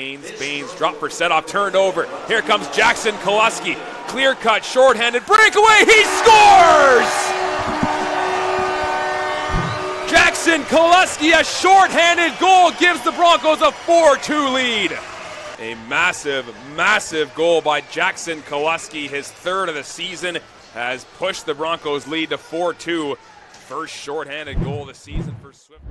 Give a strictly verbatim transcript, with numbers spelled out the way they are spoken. Baines, Baines, drop for set off, turned over. Here comes Jaxan Kaluski. Clear cut, shorthanded, breakaway, he scores! Jaxan Kaluski, a shorthanded goal, gives the Broncos a four two lead. A massive, massive goal by Jaxan Kaluski, his third of the season, has pushed the Broncos' lead to four two. First shorthanded goal of the season for Swift.